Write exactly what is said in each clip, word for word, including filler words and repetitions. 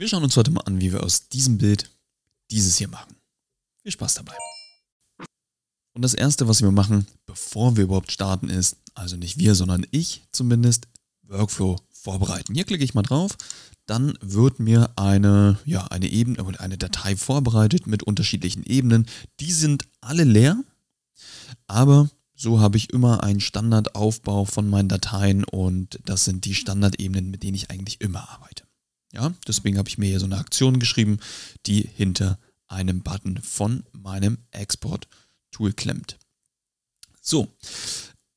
Wir schauen uns heute mal an, wie wir aus diesem Bild dieses hier machen. Viel Spaß dabei. Und das erste, was wir machen, bevor wir überhaupt starten, ist, also nicht wir, sondern ich zumindest, Workflow vorbereiten. Hier klicke ich mal drauf, dann wird mir eine, ja, eine Ebene oder eine Datei vorbereitet mit unterschiedlichen Ebenen. Die sind alle leer, aber so habe ich immer einen Standardaufbau von meinen Dateien und das sind die Standardebenen, mit denen ich eigentlich immer arbeite. Ja, deswegen habe ich mir hier so eine Aktion geschrieben, die hinter einem Button von meinem Export-Tool klemmt. So,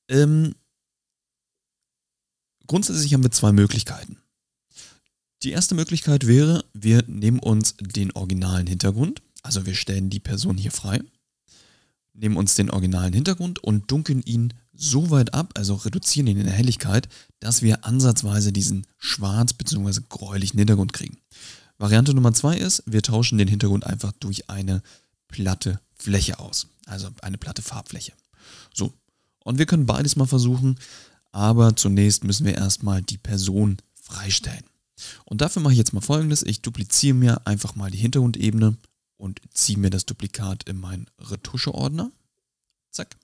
ähm, grundsätzlich haben wir zwei Möglichkeiten. Die erste Möglichkeit wäre, wir nehmen uns den originalen Hintergrund, also wir stellen die Person hier frei, nehmen uns den originalen Hintergrund und dunkeln ihn so weit ab, also reduzieren ihn in der Helligkeit, dass wir ansatzweise diesen schwarz- bzw. gräulichen Hintergrund kriegen. Variante Nummer zwei ist, wir tauschen den Hintergrund einfach durch eine platte Fläche aus, also eine platte Farbfläche. So, und wir können beides mal versuchen, aber zunächst müssen wir erstmal die Person freistellen. Und dafür mache ich jetzt mal Folgendes, ich dupliziere mir einfach mal die Hintergrundebene und ziehe mir das Duplikat in meinen Retusche-Ordner. Zack.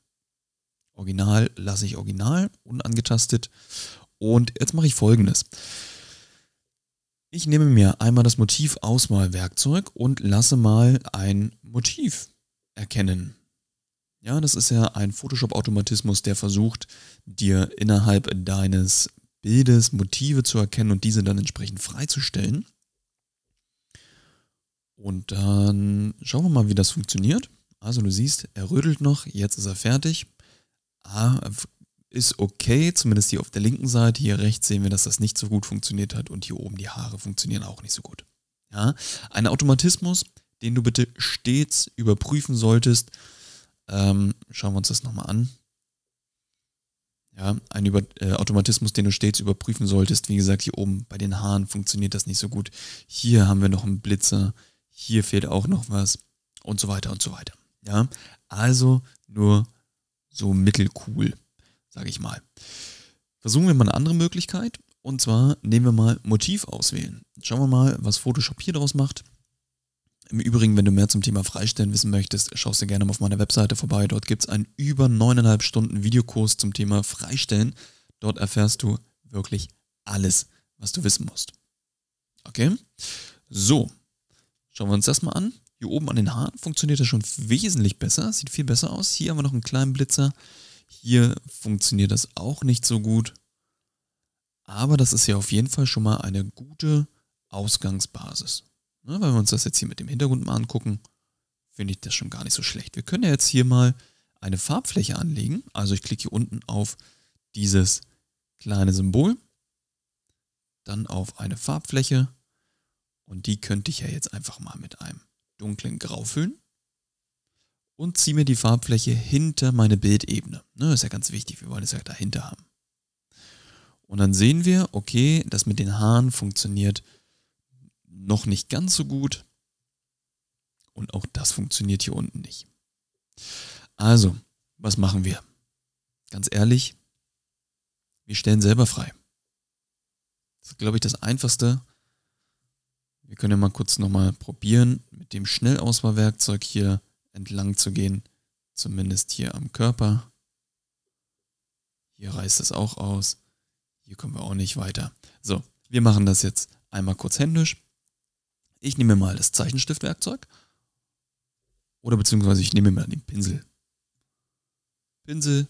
Original lasse ich original, unangetastet. Und jetzt mache ich Folgendes. Ich nehme mir einmal das Motivauswahlwerkzeug und lasse mal ein Motiv erkennen. Ja, das ist ja ein Photoshop-Automatismus, der versucht, dir innerhalb deines Bildes Motive zu erkennen und diese dann entsprechend freizustellen. Und dann schauen wir mal, wie das funktioniert. Also du siehst, er rödelt noch, jetzt ist er fertig. Ah, ist okay, zumindest hier auf der linken Seite. Hier rechts sehen wir, dass das nicht so gut funktioniert hat und hier oben die Haare funktionieren auch nicht so gut. Ja, ein Automatismus, den du bitte stets überprüfen solltest. Ähm, schauen wir uns das nochmal an. Ja, ein Über äh, Automatismus, den du stets überprüfen solltest. Wie gesagt, hier oben bei den Haaren funktioniert das nicht so gut. Hier haben wir noch einen Blitzer. Hier fehlt auch noch was und so weiter und so weiter. Ja, also nur so mittelcool, sage ich mal. Versuchen wir mal eine andere Möglichkeit. Und zwar nehmen wir mal Motiv auswählen. Schauen wir mal, was Photoshop hier draus macht. Im Übrigen, wenn du mehr zum Thema Freistellen wissen möchtest, schaust du gerne mal auf meiner Webseite vorbei. Dort gibt es einen über neuneinhalb Stunden Videokurs zum Thema Freistellen. Dort erfährst du wirklich alles, was du wissen musst. Okay? So, schauen wir uns das mal an. Hier oben an den Haaren funktioniert das schon wesentlich besser, sieht viel besser aus. Hier haben wir noch einen kleinen Blitzer. Hier funktioniert das auch nicht so gut. Aber das ist ja auf jeden Fall schon mal eine gute Ausgangsbasis. Na, wenn wir uns das jetzt hier mit dem Hintergrund mal angucken, finde ich das schon gar nicht so schlecht. Wir können ja jetzt hier mal eine Farbfläche anlegen. Also ich klicke hier unten auf dieses kleine Symbol, dann auf eine Farbfläche und die könnte ich ja jetzt einfach mal mit einem dunklen Grau füllen und ziehe mir die Farbfläche hinter meine Bildebene. Ne, ist ja ganz wichtig, wir wollen es ja dahinter haben. Und dann sehen wir, okay, das mit den Haaren funktioniert noch nicht ganz so gut und auch das funktioniert hier unten nicht. Also, was machen wir? Ganz ehrlich, wir stellen selber frei. Das ist, glaube ich, das Einfachste. Wir können ja mal kurz nochmal probieren, mit dem Schnellauswahlwerkzeug hier entlang zu gehen, zumindest hier am Körper. Hier reißt es auch aus, hier kommen wir auch nicht weiter. So, wir machen das jetzt einmal kurz händisch. Ich nehme mal das Zeichenstiftwerkzeug oder beziehungsweise ich nehme mal den Pinsel. Pinsel,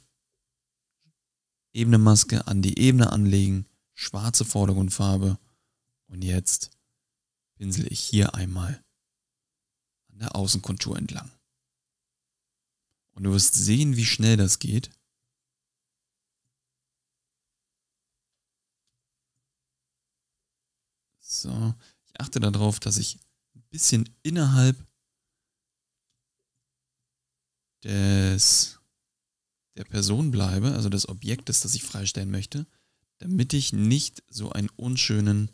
Ebenemaske an die Ebene anlegen, schwarze Vordergrundfarbe und jetzt pinsel ich hier einmal an der Außenkontur entlang. Und du wirst sehen, wie schnell das geht. So, ich achte darauf, dass ich ein bisschen innerhalb des, der Person bleibe, also des Objektes, das ich freistellen möchte, damit ich nicht so einen unschönen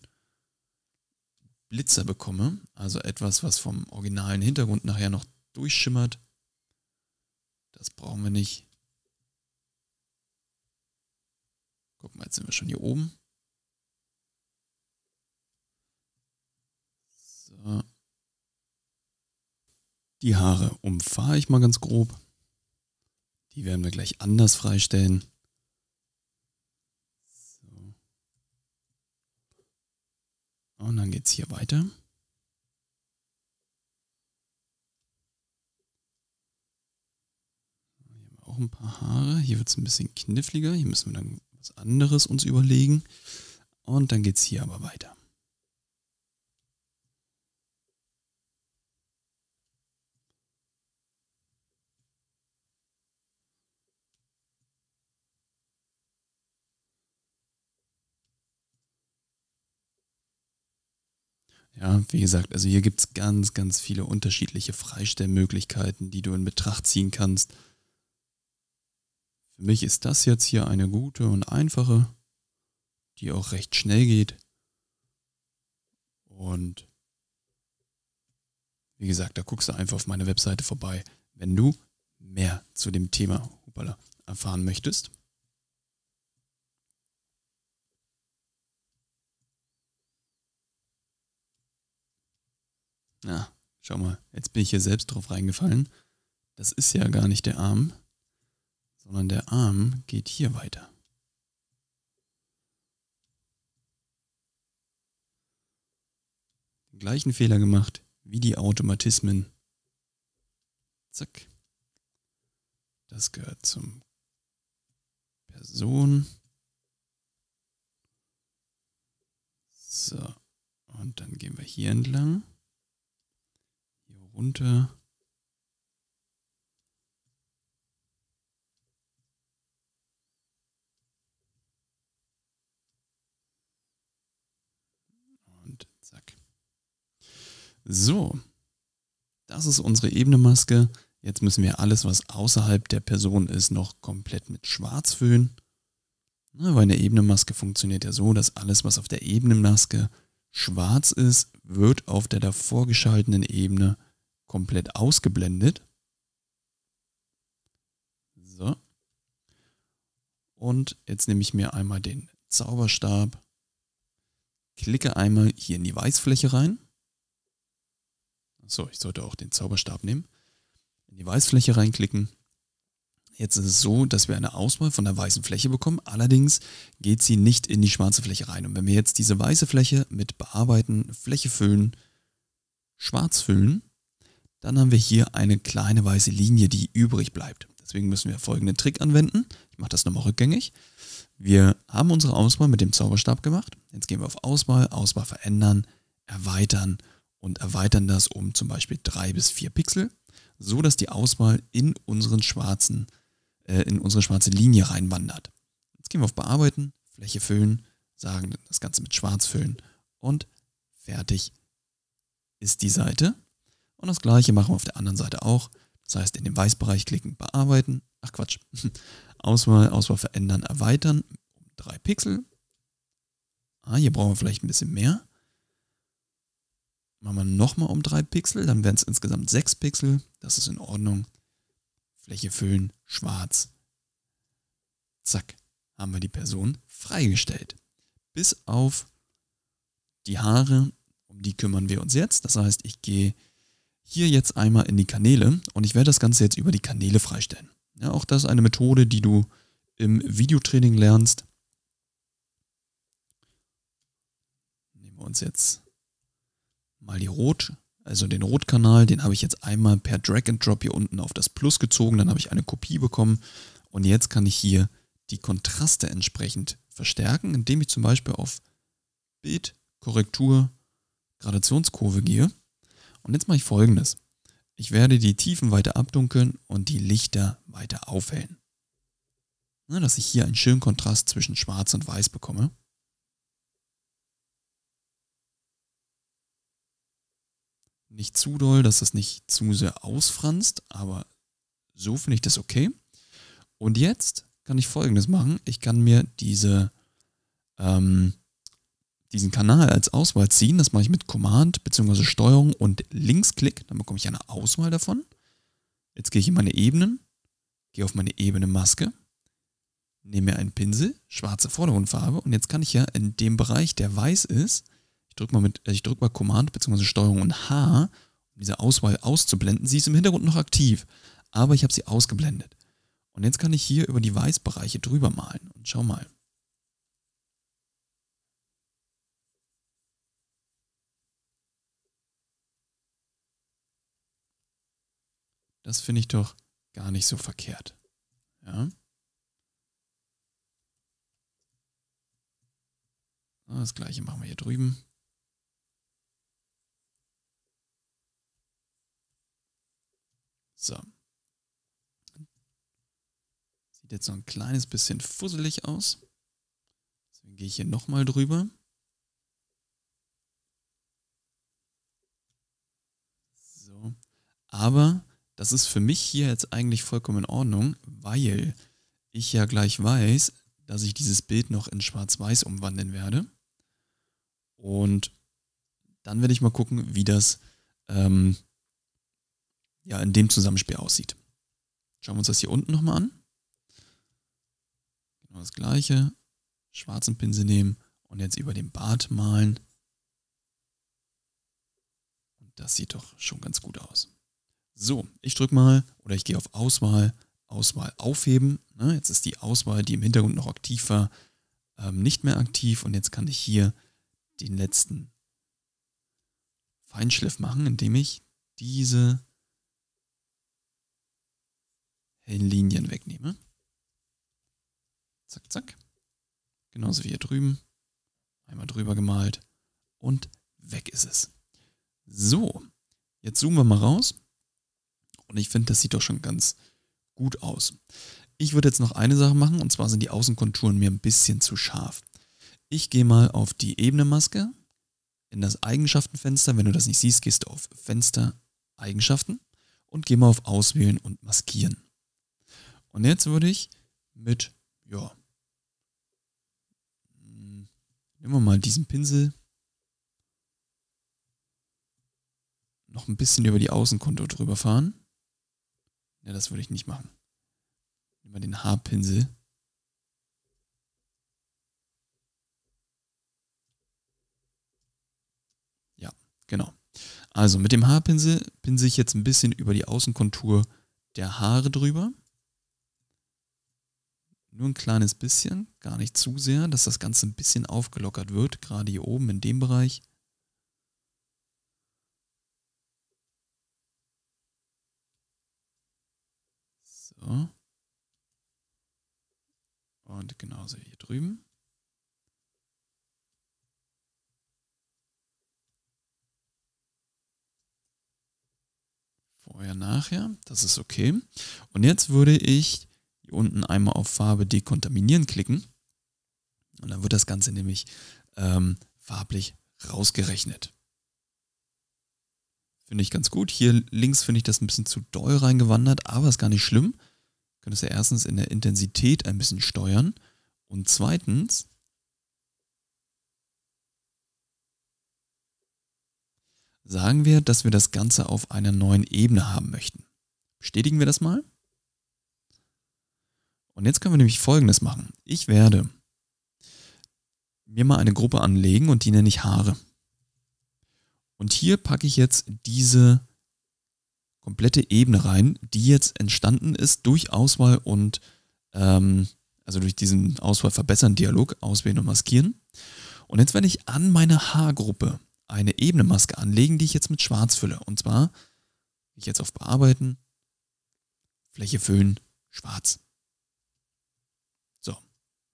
Blitzer bekomme, also etwas, was vom originalen Hintergrund nachher noch durchschimmert. Das brauchen wir nicht. Guck mal, jetzt sind wir schon hier oben. Die Haare umfahre ich mal ganz grob. Die werden wir gleich anders freistellen. So. Und dann geht es hier weiter. Hier haben wir auch ein paar Haare. Hier wird es ein bisschen kniffliger. Hier müssen wir dann was anderes uns überlegen. Und dann geht es hier aber weiter. Ja, wie gesagt, also hier gibt es ganz, ganz viele unterschiedliche Freistellmöglichkeiten, die du in Betracht ziehen kannst. Für mich ist das jetzt hier eine gute und einfache, die auch recht schnell geht. Und wie gesagt, da guckst du einfach auf meine Webseite vorbei, wenn du mehr zu dem Thema hoppala, erfahren möchtest. Na, schau mal, jetzt bin ich hier selbst drauf reingefallen. Das ist ja gar nicht der Arm, sondern der Arm geht hier weiter. Den gleichen Fehler gemacht wie die Automatismen. Zack. Das gehört zum Person. So, und dann gehen wir hier entlang. Runter. Und zack. So, das ist unsere ebene Maske. Jetzt müssen wir alles, was außerhalb der Person ist, noch komplett mit Schwarz füllen. Na, weil eine ebene Maske funktioniert ja so, dass alles, was auf der ebenen Maske schwarz ist, wird auf der davor geschalteten Ebene komplett ausgeblendet. So. Und jetzt nehme ich mir einmal den Zauberstab, klicke einmal hier in die Weißfläche rein. Achso, ich sollte auch den Zauberstab nehmen. In die Weißfläche reinklicken. Jetzt ist es so, dass wir eine Auswahl von der weißen Fläche bekommen, allerdings geht sie nicht in die schwarze Fläche rein. Und wenn wir jetzt diese weiße Fläche mit Bearbeiten, Fläche füllen, schwarz füllen, dann haben wir hier eine kleine weiße Linie, die übrig bleibt. Deswegen müssen wir folgenden Trick anwenden. Ich mache das nochmal rückgängig. Wir haben unsere Auswahl mit dem Zauberstab gemacht. Jetzt gehen wir auf Auswahl, Auswahl verändern, erweitern und erweitern das um zum Beispiel drei bis vier Pixel, so dass die Auswahl in, unseren schwarzen, äh, in unsere schwarze Linie reinwandert. Jetzt gehen wir auf Bearbeiten, Fläche füllen, sagen das Ganze mit Schwarz füllen und fertig ist die Seite. Und das gleiche machen wir auf der anderen Seite auch. Das heißt, in den Weißbereich klicken, bearbeiten. Ach Quatsch. Auswahl, Auswahl verändern, erweitern. Um drei Pixel. Ah, hier brauchen wir vielleicht ein bisschen mehr. Machen wir nochmal um drei Pixel. Dann wären es insgesamt sechs Pixel. Das ist in Ordnung. Fläche füllen, schwarz. Zack. Haben wir die Person freigestellt. Bis auf die Haare. Um die kümmern wir uns jetzt. Das heißt, ich gehe hier jetzt einmal in die Kanäle und ich werde das Ganze jetzt über die Kanäle freistellen. Ja, auch das ist eine Methode, die du im Videotraining lernst. Nehmen wir uns jetzt mal die Rot, also den Rotkanal, den habe ich jetzt einmal per Drag and Drop hier unten auf das Plus gezogen, dann habe ich eine Kopie bekommen und jetzt kann ich hier die Kontraste entsprechend verstärken, indem ich zum Beispiel auf Bild, Korrektur, Gradationskurve gehe. Und jetzt mache ich Folgendes. Ich werde die Tiefen weiter abdunkeln und die Lichter weiter aufhellen. Na, dass ich hier einen schönen Kontrast zwischen Schwarz und Weiß bekomme. Nicht zu doll, dass das nicht zu sehr ausfranst, aber so finde ich das okay. Und jetzt kann ich Folgendes machen. Ich kann mir diese, ähm, diesen Kanal als Auswahl ziehen. Das mache ich mit Command bzw. Steuerung und Linksklick. Dann bekomme ich eine Auswahl davon. Jetzt gehe ich in meine Ebenen, gehe auf meine Ebene Maske, nehme mir einen Pinsel, schwarze Vordergrundfarbe und jetzt kann ich ja in dem Bereich, der weiß ist, ich drücke mal, mit, ich drücke mal Command bzw. Steuerung und H diese Auswahl auszublenden. Sie ist im Hintergrund noch aktiv, aber ich habe sie ausgeblendet. Und jetzt kann ich hier über die Weißbereiche drüber malen. Und schau mal. Das finde ich doch gar nicht so verkehrt. Ja. Das gleiche machen wir hier drüben. So. Sieht jetzt noch ein kleines bisschen fusselig aus. Deswegen gehe ich hier nochmal drüber. So. Aber das ist für mich hier jetzt eigentlich vollkommen in Ordnung, weil ich ja gleich weiß, dass ich dieses Bild noch in Schwarz-Weiß umwandeln werde. Und dann werde ich mal gucken, wie das ähm, ja, in dem Zusammenspiel aussieht. Schauen wir uns das hier unten nochmal an. Genau das gleiche. Schwarzen Pinsel nehmen und jetzt über den Bart malen. Und das sieht doch schon ganz gut aus. So, ich drücke mal oder ich gehe auf Auswahl, Auswahl aufheben. Ne? Jetzt ist die Auswahl, die im Hintergrund noch aktiv war, ähm, nicht mehr aktiv. Und jetzt kann ich hier den letzten Feinschliff machen, indem ich diese hellen Linien wegnehme. Zack, zack. Genauso wie hier drüben. Einmal drüber gemalt und weg ist es. So, jetzt zoomen wir mal raus. Und ich finde, das sieht doch schon ganz gut aus. Ich würde jetzt noch eine Sache machen, und zwar sind die Außenkonturen mir ein bisschen zu scharf. Ich gehe mal auf die Ebene-Maske, in das Eigenschaftenfenster. Wenn du das nicht siehst, gehst du auf Fenster, Eigenschaften und gehe mal auf Auswählen und Maskieren. Und jetzt würde ich mit, ja, nehmen wir mal diesen Pinsel, noch ein bisschen über die Außenkontur drüber fahren. Ja, das würde ich nicht machen. Nehmen wir den Haarpinsel. Ja, genau. Also mit dem Haarpinsel pinsel ich jetzt ein bisschen über die Außenkontur der Haare drüber. Nur ein kleines bisschen, gar nicht zu sehr, dass das Ganze ein bisschen aufgelockert wird, gerade hier oben in dem Bereich. So. Und genauso hier drüben. Vorher, nachher, das ist okay. Und jetzt würde ich hier unten einmal auf Farbe dekontaminieren klicken. Und dann wird das Ganze nämlich ähm, farblich rausgerechnet. Finde ich ganz gut. Hier links finde ich das ein bisschen zu doll reingewandert, aber ist gar nicht schlimm. Wir können es ja erstens in der Intensität ein bisschen steuern und zweitens sagen wir, dass wir das Ganze auf einer neuen Ebene haben möchten. Bestätigen wir das mal. Und jetzt können wir nämlich Folgendes machen. Ich werde mir mal eine Gruppe anlegen und die nenne ich Haare. Und hier packe ich jetzt diese komplette Ebene rein, die jetzt entstanden ist durch Auswahl und, ähm, also durch diesen Auswahl verbessern Dialog, auswählen und maskieren. Und jetzt werde ich an meine Haargruppe eine Ebenemaske anlegen, die ich jetzt mit Schwarz fülle. Und zwar, ich jetzt auf Bearbeiten, Fläche füllen, Schwarz. So,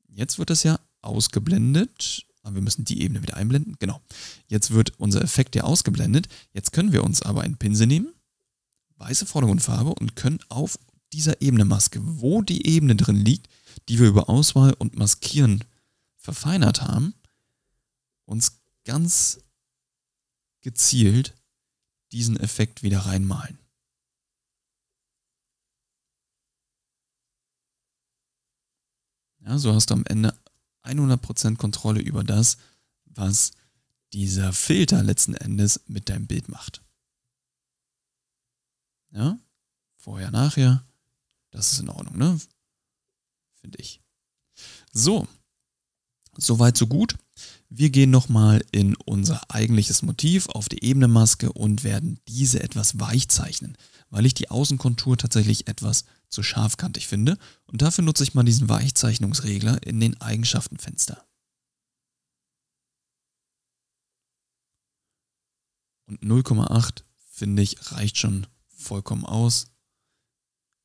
jetzt wird das ja ausgeblendet. Aber wir müssen die Ebene wieder einblenden. Genau. Jetzt wird unser Effekt ja ausgeblendet. Jetzt können wir uns aber einen Pinsel nehmen, weiße Vordergrundfarbe und können auf dieser Ebene-Maske, wo die Ebene drin liegt, die wir über Auswahl und Maskieren verfeinert haben, uns ganz gezielt diesen Effekt wieder reinmalen. Ja, so hast du am Ende hundert Prozent Kontrolle über das, was dieser Filter letzten Endes mit deinem Bild macht. Ja, vorher, nachher, das ist in Ordnung, ne? Finde ich. So, soweit so gut. Wir gehen nochmal in unser eigentliches Motiv auf die ebene Maske und werden diese etwas weich zeichnen, weil ich die Außenkontur tatsächlich etwas zu scharfkantig finde, und dafür nutze ich mal diesen Weichzeichnungsregler in den Eigenschaftenfenster. Und null Komma acht, finde ich, reicht schon vollkommen aus.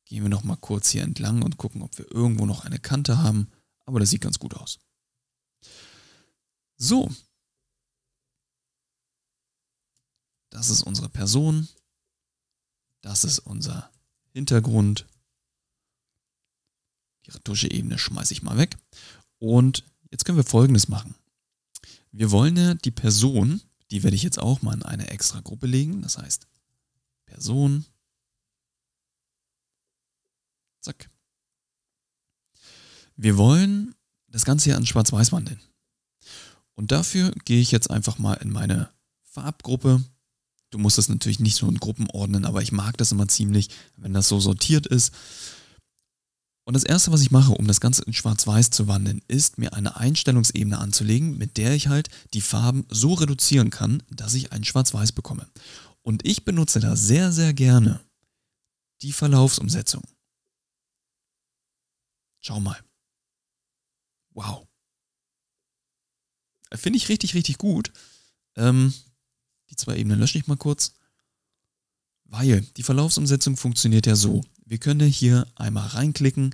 Gehen wir nochmal kurz hier entlang und gucken, ob wir irgendwo noch eine Kante haben, aber das sieht ganz gut aus. So, das ist unsere Person, das ist unser Hintergrund, die Retuscheebene schmeiße ich mal weg, und jetzt können wir Folgendes machen. Wir wollen ja die Person, die werde ich jetzt auch mal in eine extra Gruppe legen, das heißt Person, zack. Wir wollen das Ganze hier an Schwarz-Weiß wandeln. Und dafür gehe ich jetzt einfach mal in meine Farbgruppe. Du musst das natürlich nicht so in Gruppen ordnen, aber ich mag das immer ziemlich, wenn das so sortiert ist. Und das Erste, was ich mache, um das Ganze in Schwarz-Weiß zu wandeln, ist, mir eine Einstellungsebene anzulegen, mit der ich halt die Farben so reduzieren kann, dass ich ein Schwarz-Weiß bekomme. Und ich benutze da sehr, sehr gerne die Verlaufsumsetzung. Schau mal. Wow. Finde ich richtig, richtig gut. Ähm, die zwei Ebenen lösche ich mal kurz. Weil die Verlaufsumsetzung funktioniert ja so. Wir können hier einmal reinklicken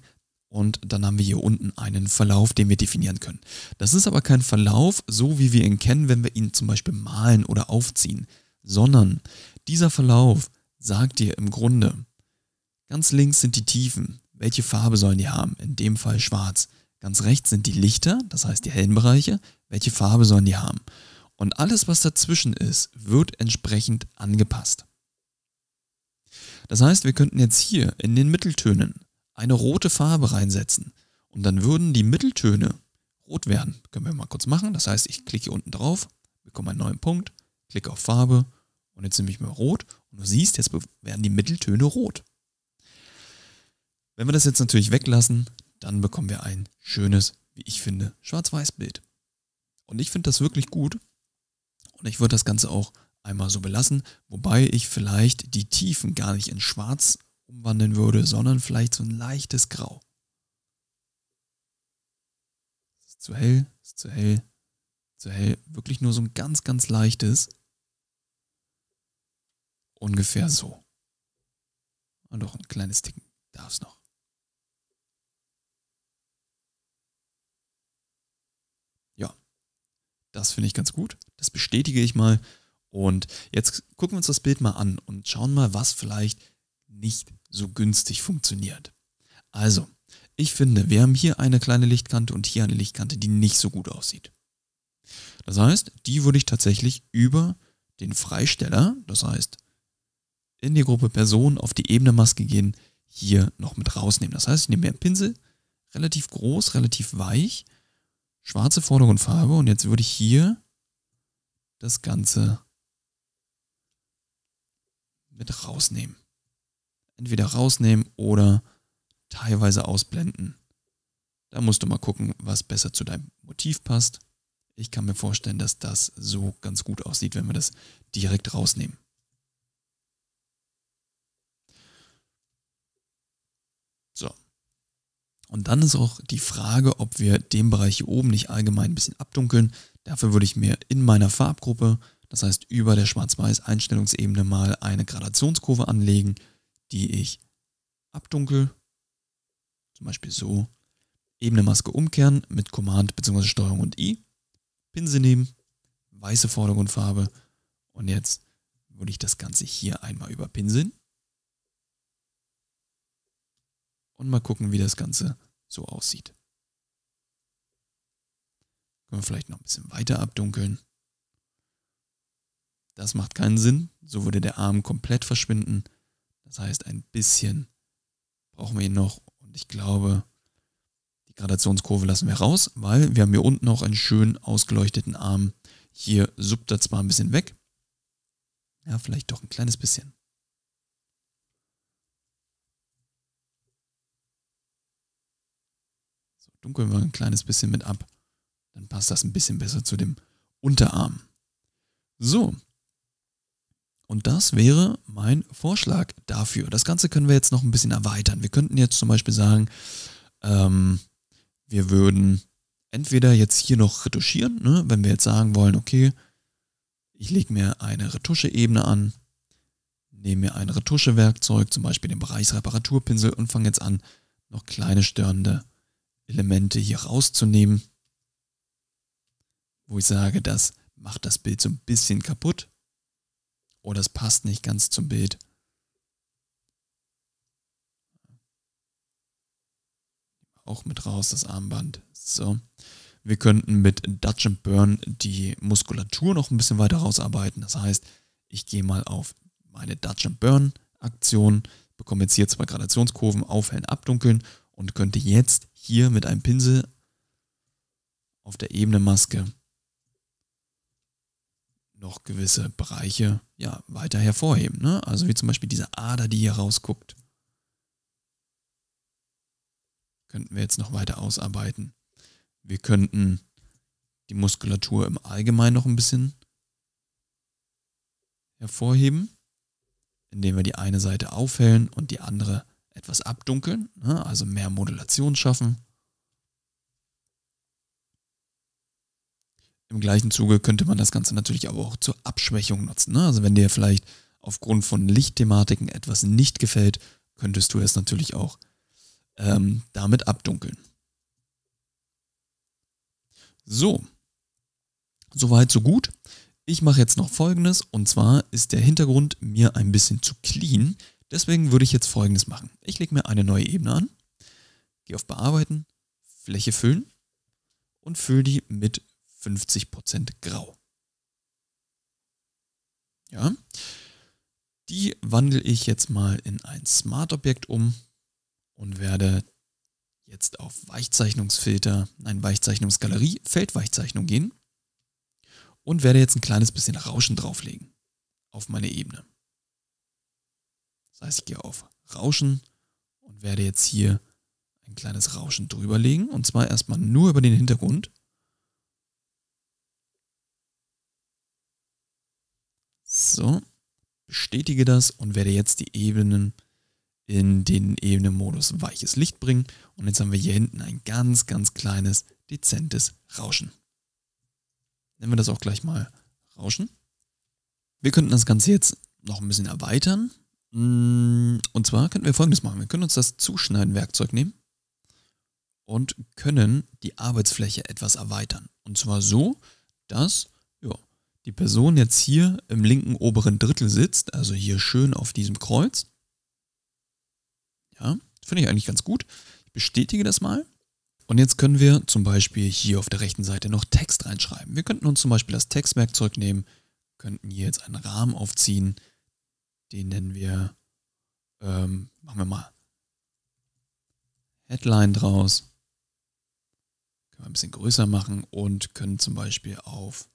und dann haben wir hier unten einen Verlauf, den wir definieren können. Das ist aber kein Verlauf, so wie wir ihn kennen, wenn wir ihn zum Beispiel malen oder aufziehen. Sondern dieser Verlauf sagt dir im Grunde, ganz links sind die Tiefen. Welche Farbe sollen die haben? In dem Fall schwarz. Ganz rechts sind die Lichter, das heißt die hellen Bereiche. Welche Farbe sollen die haben? Und alles, was dazwischen ist, wird entsprechend angepasst. Das heißt, wir könnten jetzt hier in den Mitteltönen eine rote Farbe reinsetzen und dann würden die Mitteltöne rot werden. Können wir mal kurz machen. Das heißt, ich klicke hier unten drauf, bekomme einen neuen Punkt, klicke auf Farbe und jetzt nehme ich mir rot und du siehst, jetzt werden die Mitteltöne rot. Wenn wir das jetzt natürlich weglassen, dann bekommen wir ein schönes, wie ich finde, Schwarz-Weiß-Bild. Und ich finde das wirklich gut und ich würde das Ganze auch einmal so belassen, wobei ich vielleicht die Tiefen gar nicht in schwarz umwandeln würde, sondern vielleicht so ein leichtes Grau. Ist zu hell, ist zu hell, zu hell, wirklich nur so ein ganz, ganz leichtes. Ungefähr so. Und doch ein kleines Ticken darf es noch. Das finde ich ganz gut, das bestätige ich mal und jetzt gucken wir uns das Bild mal an und schauen mal, was vielleicht nicht so günstig funktioniert. Also, ich finde, wir haben hier eine kleine Lichtkante und hier eine Lichtkante, die nicht so gut aussieht. Das heißt, die würde ich tatsächlich über den Freisteller, das heißt, in die Gruppe Person auf die ebene Maske gehen, hier noch mit rausnehmen. Das heißt, ich nehme mir einen Pinsel, relativ groß, relativ weich, schwarze Vordergrundfarbe und jetzt würde ich hier das Ganze mit rausnehmen. Entweder rausnehmen oder teilweise ausblenden. Da musst du mal gucken, was besser zu deinem Motiv passt. Ich kann mir vorstellen, dass das so ganz gut aussieht, wenn wir das direkt rausnehmen. So. Und dann ist auch die Frage, ob wir den Bereich hier oben nicht allgemein ein bisschen abdunkeln. Dafür würde ich mir in meiner Farbgruppe, das heißt über der Schwarz-Weiß-Einstellungsebene mal eine Gradationskurve anlegen, die ich abdunkel. Zum Beispiel so. Ebene Maske umkehren mit Command bzw. Steuerung und I. Pinsel nehmen, weiße Vordergrundfarbe und jetzt würde ich das Ganze hier einmal überpinseln. Und mal gucken, wie das Ganze so aussieht. Können wir vielleicht noch ein bisschen weiter abdunkeln. Das macht keinen Sinn. So würde der Arm komplett verschwinden. Das heißt, ein bisschen brauchen wir ihn noch. Und ich glaube, die Gradationskurve lassen wir raus, weil wir haben hier unten noch einen schön ausgeleuchteten Arm. Hier suppt er zwar ein bisschen weg. Ja, vielleicht doch ein kleines bisschen. Dunkeln wir ein kleines bisschen mit ab, dann passt das ein bisschen besser zu dem Unterarm. So. Und das wäre mein Vorschlag dafür. Das Ganze können wir jetzt noch ein bisschen erweitern. Wir könnten jetzt zum Beispiel sagen, ähm, wir würden entweder jetzt hier noch retuschieren, ne? Wenn wir jetzt sagen wollen, okay, ich lege mir eine Retuscheebene an, nehme mir ein Retuschewerkzeug, zum Beispiel den Bereich Reparaturpinsel und fange jetzt an, noch kleine störende Elemente hier rauszunehmen, wo ich sage, das macht das Bild so ein bisschen kaputt oder es passt nicht ganz zum Bild. Auch mit raus, das Armband. So. Wir könnten mit Dutch and Burn die Muskulatur noch ein bisschen weiter rausarbeiten. Das heißt, ich gehe mal auf meine Dutch and Burn Aktion, bekomme jetzt hier zwei Gradationskurven, aufhellen, abdunkeln und könnte jetzt hier mit einem Pinsel auf der Ebene Maske noch gewisse Bereiche ja, weiter hervorheben. Ne? Also wie zum Beispiel diese Ader, die hier rausguckt. Könnten wir jetzt noch weiter ausarbeiten. Wir könnten die Muskulatur im Allgemeinen noch ein bisschen hervorheben, indem wir die eine Seite aufhellen und die andere etwas abdunkeln, also mehr Modulation schaffen. Im gleichen Zuge könnte man das Ganze natürlich aber auch zur Abschwächung nutzen. Also wenn dir vielleicht aufgrund von Lichtthematiken etwas nicht gefällt, könntest du es natürlich auch ähm, damit abdunkeln. So, soweit, so gut. Ich mache jetzt noch Folgendes, und zwar ist der Hintergrund mir ein bisschen zu clean. Deswegen würde ich jetzt Folgendes machen. Ich lege mir eine neue Ebene an, gehe auf Bearbeiten, Fläche füllen und fülle die mit fünfzig Prozent Grau. Ja, die wandle ich jetzt mal in ein Smart-Objekt um und werde jetzt auf Weichzeichnungsfilter, nein, Weichzeichnungsgalerie, Feldweichzeichnung gehen und werde jetzt ein kleines bisschen Rauschen drauflegen auf meine Ebene. Das heißt, ich gehe auf Rauschen und werde jetzt hier ein kleines Rauschen drüberlegen und zwar erstmal nur über den Hintergrund. So, bestätige das und werde jetzt die Ebenen in den Ebenenmodus weiches Licht bringen. Und jetzt haben wir hier hinten ein ganz, ganz kleines, dezentes Rauschen. Nennen wir das auch gleich mal Rauschen. Wir könnten das Ganze jetzt noch ein bisschen erweitern. Und zwar könnten wir Folgendes machen. Wir können uns das Zuschneiden-Werkzeug nehmen und können die Arbeitsfläche etwas erweitern. Und zwar so, dass ja, die Person jetzt hier im linken oberen Drittel sitzt, also hier schön auf diesem Kreuz. Ja, finde ich eigentlich ganz gut. Ich bestätige das mal. Und jetzt können wir zum Beispiel hier auf der rechten Seite noch Text reinschreiben. Wir könnten uns zum Beispiel das Textwerkzeug nehmen, könnten hier jetzt einen Rahmen aufziehen. Den nennen wir, ähm, machen wir mal Headline draus. Können wir ein bisschen größer machen und können zum Beispiel auf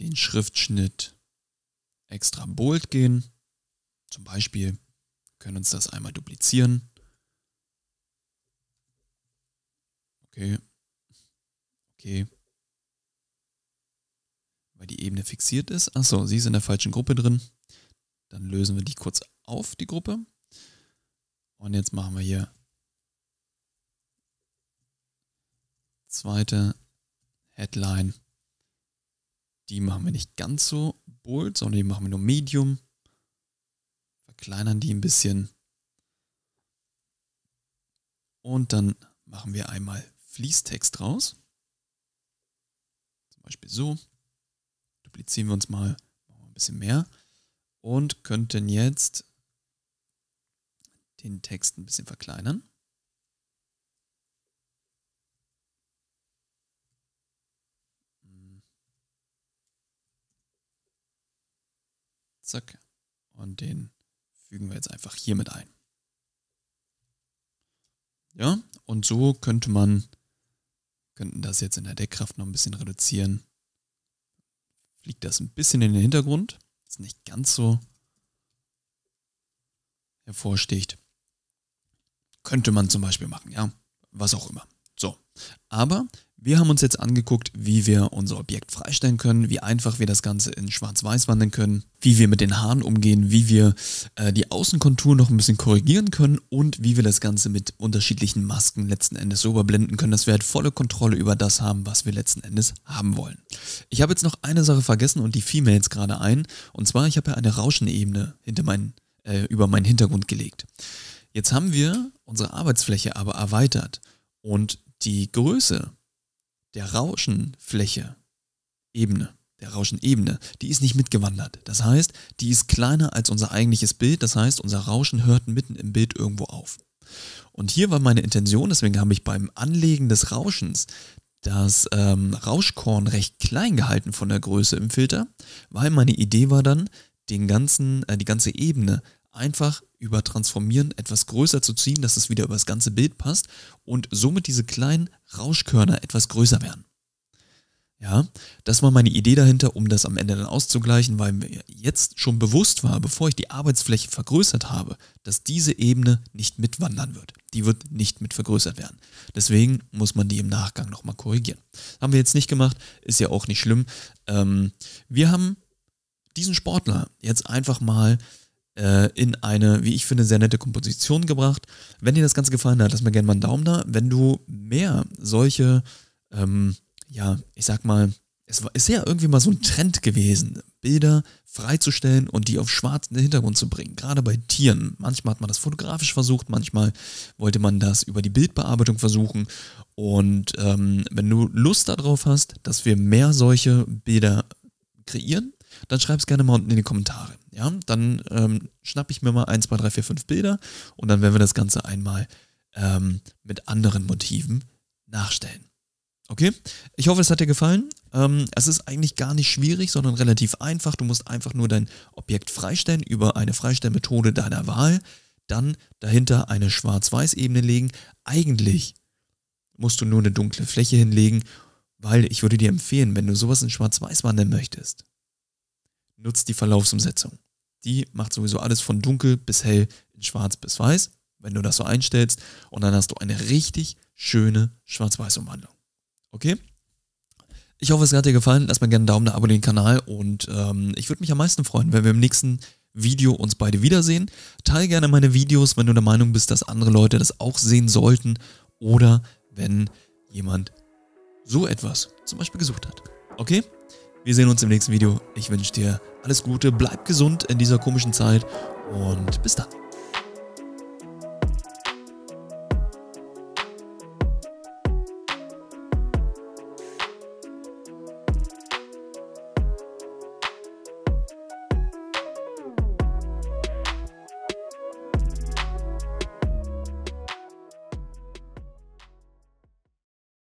den Schriftschnitt extra bold gehen. Zum Beispiel. Können uns das einmal duplizieren. Okay. Okay. Weil die Ebene fixiert ist. Achso, sie ist in der falschen Gruppe drin. Dann lösen wir die kurz auf, die Gruppe. Und jetzt machen wir hier zweite Headline. Die machen wir nicht ganz so bold, sondern die machen wir nur medium. Verkleinern die ein bisschen und dann machen wir einmal Fließtext raus, zum Beispiel so, duplizieren wir uns mal, machen wir ein bisschen mehr und könnten jetzt den Text ein bisschen verkleinern. Zack, und den fügen wir jetzt einfach hier mit ein. Ja, und so könnte man, könnten das jetzt in der Deckkraft noch ein bisschen reduzieren. Fliegt das ein bisschen in den Hintergrund, ist nicht ganz so hervorsticht. Könnte man zum Beispiel machen, ja, was auch immer. So, aber Wir haben uns jetzt angeguckt, wie wir unser Objekt freistellen können, wie einfach wir das Ganze in Schwarz-Weiß wandeln können, wie wir mit den Haaren umgehen, wie wir äh, die Außenkontur noch ein bisschen korrigieren können und wie wir das Ganze mit unterschiedlichen Masken letzten Endes so überblenden können, dass wir halt volle Kontrolle über das haben, was wir letzten Endes haben wollen. Ich habe jetzt noch eine Sache vergessen und die fiel mir jetzt gerade ein. Und zwar, ich habe ja eine Rauschenebene hinter meinen, äh, über meinen Hintergrund gelegt. Jetzt haben wir unsere Arbeitsfläche aber erweitert und die Größe der Rauschenfläche, Ebene, der Rauschenebene, die ist nicht mitgewandert. Das heißt, die ist kleiner als unser eigentliches Bild. Das heißt, unser Rauschen hört mitten im Bild irgendwo auf. Und hier war meine Intention, deswegen habe ich beim Anlegen des Rauschens das ähm, Rauschkorn recht klein gehalten von der Größe im Filter, weil meine Idee war dann, den ganzen, äh, die ganze Ebene einfach über Transformieren etwas größer zu ziehen, dass es wieder über das ganze Bild passt und somit diese kleinen Rauschkörner etwas größer werden. Ja, das war meine Idee dahinter, um das am Ende dann auszugleichen, weil mir jetzt schon bewusst war, bevor ich die Arbeitsfläche vergrößert habe, dass diese Ebene nicht mitwandern wird. Die wird nicht mit vergrößert werden. Deswegen muss man die im Nachgang nochmal korrigieren. Haben wir jetzt nicht gemacht, ist ja auch nicht schlimm. Ähm, wir haben diesen Sportler jetzt einfach mal in eine, wie ich finde, sehr nette Komposition gebracht. Wenn dir das Ganze gefallen hat, lass mir gerne mal einen Daumen da. Wenn du mehr solche, ähm, ja, ich sag mal, es ist ja irgendwie mal so ein Trend gewesen, Bilder freizustellen und die auf schwarzen Hintergrund zu bringen, gerade bei Tieren. Manchmal hat man das fotografisch versucht, manchmal wollte man das über die Bildbearbeitung versuchen. Und ähm, wenn du Lust darauf hast, dass wir mehr solche Bilder kreieren, dann schreib es gerne mal unten in die Kommentare. Ja, dann ähm, schnappe ich mir mal eins, zwei, drei, vier, fünf Bilder und dann werden wir das Ganze einmal ähm, mit anderen Motiven nachstellen. Okay? Ich hoffe, es hat dir gefallen. Ähm, es ist eigentlich gar nicht schwierig, sondern relativ einfach. Du musst einfach nur dein Objekt freistellen über eine Freistellmethode deiner Wahl, dann dahinter eine Schwarz-Weiß-Ebene legen. Eigentlich musst du nur eine dunkle Fläche hinlegen, weil ich würde dir empfehlen, wenn du sowas in Schwarz-Weiß wandeln möchtest, nutzt die Verlaufsumsetzung. Die macht sowieso alles von dunkel bis hell in schwarz bis weiß, wenn du das so einstellst. Und dann hast du eine richtig schöne Schwarz-Weiß-Umwandlung. Okay? Ich hoffe, es hat dir gefallen. Lass mir gerne einen Daumen da, abonniere den Kanal. Und ähm, ich würde mich am meisten freuen, wenn wir im nächsten Video uns beide wiedersehen. Teile gerne meine Videos, wenn du der Meinung bist, dass andere Leute das auch sehen sollten. Oder wenn jemand so etwas zum Beispiel gesucht hat. Okay? Wir sehen uns im nächsten Video. Ich wünsche dir alles Gute, bleib gesund in dieser komischen Zeit und bis dann.